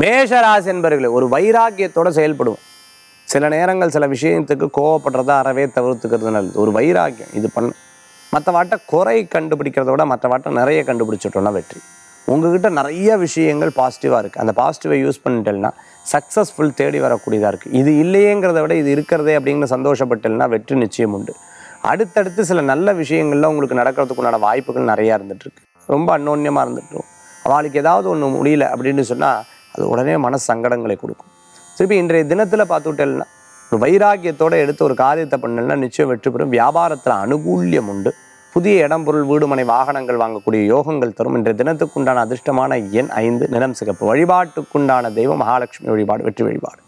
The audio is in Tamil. மேஷராசி என்பர்களே ஒரு வைராக்கியத்தோட செயல்படும். சில நேரங்கள் சில விஷயத்துக்கு கோவப்படுறதா அறவே தவிர்த்துக்கிறது நல்லது. ஒரு வைராக்கியம் இது பண்ண மற்றவாட்ட குறை கண்டுபிடிக்கிறத விட மற்றவாட்ட நிறைய கண்டுபிடிச்சிட்டோம்னா வெற்றி. உங்ககிட்ட நிறைய விஷயங்கள் பாசிட்டிவாக இருக்குது, அந்த பாசிட்டிவை யூஸ் பண்ணிட்டேன்னா சக்ஸஸ்ஃபுல் தேடி வரக்கூடியதாக இருக்குது. இது இல்லையேங்கிறத விட இது இருக்கிறதே அப்படிங்கிற சந்தோஷப்பட்டேன்னா வெற்றி நிச்சயம் உண்டு. அடுத்தடுத்து சில நல்ல விஷயங்கள்ல உங்களுக்கு நடக்கிறதுக்குண்டான வாய்ப்புகள் நிறையா இருந்துகிட்ருக்கு. ரொம்ப அன்னோன்யமாக இருந்துகிட்ருக்கும். அவளுக்கு ஏதாவது ஒன்று முடியல அப்படின்னு சொன்னால் அது உடனே மன சங்கடங்களை கொடுக்கும். திருப்பி இன்றைய தினத்தில் பார்த்துக்கிட்டேன்னா ஒரு வைராக்கியத்தோடு எடுத்து ஒரு காரியத்தை பண்ணலன்னா நிச்சயம் வெற்றி பெறும். வியாபாரத்தில் அனுகூல்யம் உண்டு. புதிய இடம், பொருள், வீடுமனை, வாகனங்கள் வாங்கக்கூடிய யோகங்கள் தரும். இன்றைய தினத்துக்குண்டான அதிர்ஷ்டமான எண் 5, நிறம் சிகப்பு. வழிபாட்டுக்குண்டான தெய்வம் மகாலட்சுமி வழிபாடு, வெற்றி வழிபாடு.